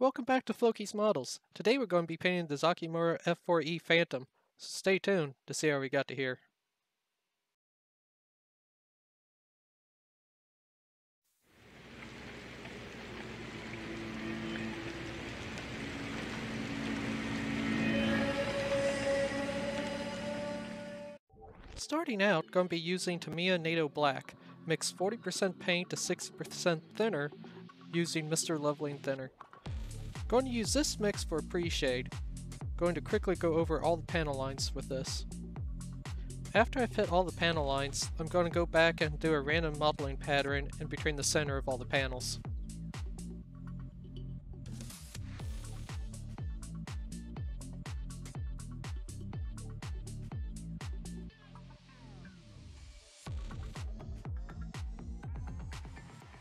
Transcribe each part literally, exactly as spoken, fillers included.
Welcome back to Floki's Models. Today we're going to be painting the Zoukei Mura F four E Phantom, so stay tuned to see how we got to here. Starting out, going to be using Tamiya Nato Black. Mix forty percent paint to sixty percent thinner using Mister Leveling Thinner. Going to use this mix for a pre-shade. Going to quickly go over all the panel lines with this. After I've hit all the panel lines, I'm going to go back and do a random modeling pattern in between the center of all the panels.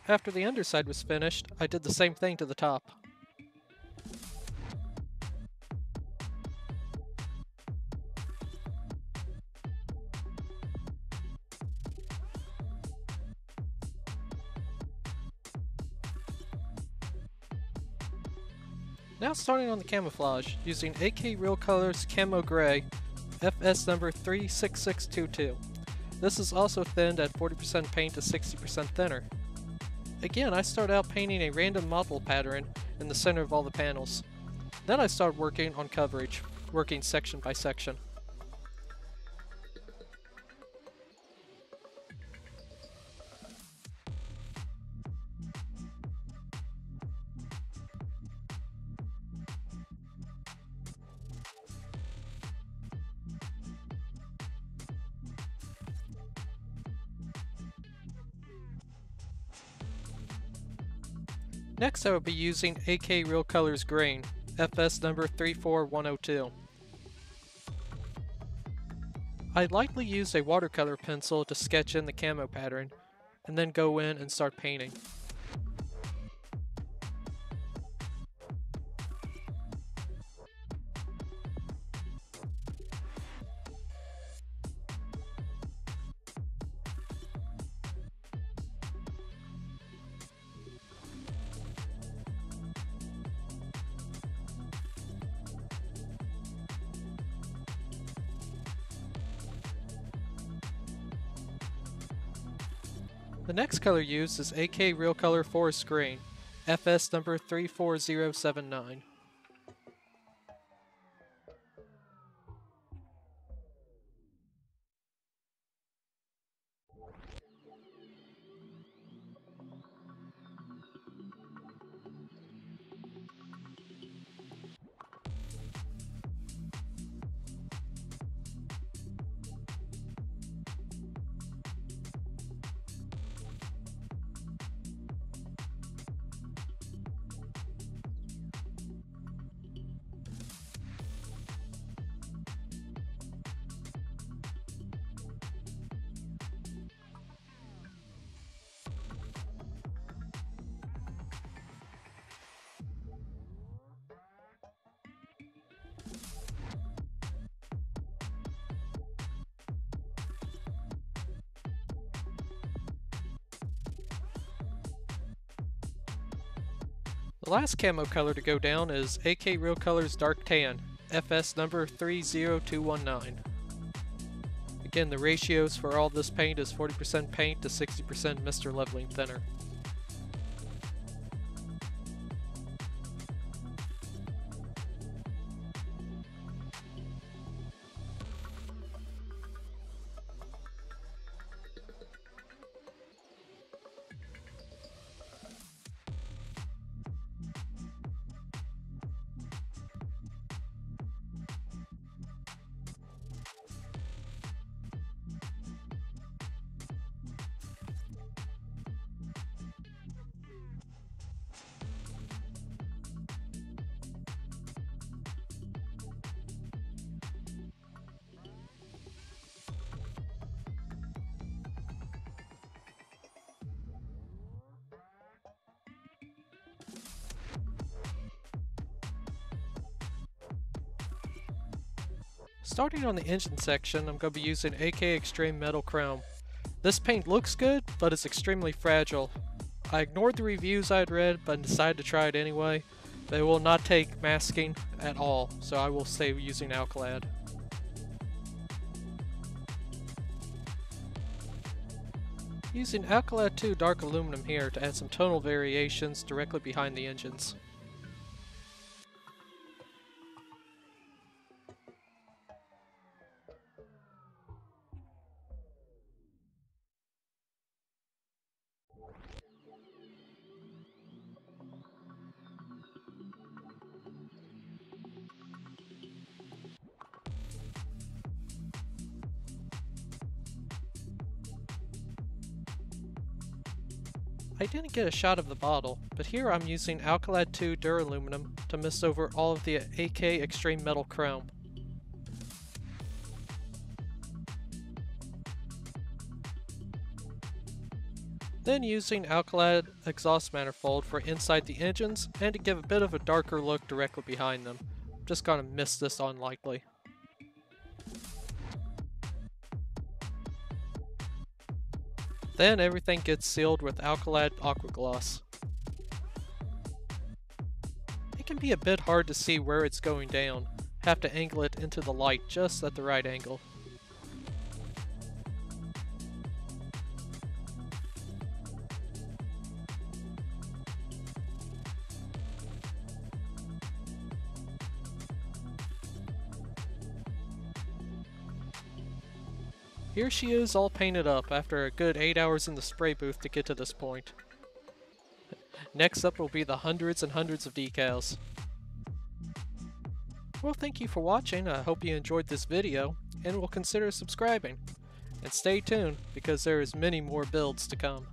After the underside was finished, I did the same thing to the top. Now starting on the camouflage, using A K Real Colors Camo Gray, F S number three six six two two. This is also thinned at forty percent paint to sixty percent thinner. Again, I start out painting a random model pattern in the center of all the panels. Then I start working on coverage, working section by section. Next I will be using A K Real Colors Green, F S number three four one oh two. I likely used a watercolor pencil to sketch in the camo pattern, and then go in and start painting. The next color used is A K Real Color Forest Green, F S number three four zero seven nine. The last camo color to go down is A K Real Colors Dark Tan, F S number three zero two one nine. Again, the ratios for all this paint is forty percent paint to sixty percent Mister Leveling Thinner. Starting on the engine section, I'm going to be using A K Extreme Metal Chrome. This paint looks good, but it's extremely fragile. I ignored the reviews I'd read, but decided to try it anyway, They will not take masking at all, so I will stay using Alclad. Using Alclad two Dark Aluminum here to add some tonal variations directly behind the engines. I didn't get a shot of the bottle, but here I'm using Alclad two Duraluminum to mist over all of the A K Extreme Metal Chrome. Then using Alclad Exhaust Manifold for inside the engines and to give a bit of a darker look directly behind them. I'm just gonna mist this on lightly. Then everything gets sealed with Alclad Aqua Gloss. It can be a bit hard to see where it's going down. Have to angle it into the light just at the right angle. Here she is, all painted up after a good eight hours in the spray booth to get to this point. Next up will be the hundreds and hundreds of decals. Well, thank you for watching. I hope you enjoyed this video and will consider subscribing. And stay tuned because there is many more builds to come.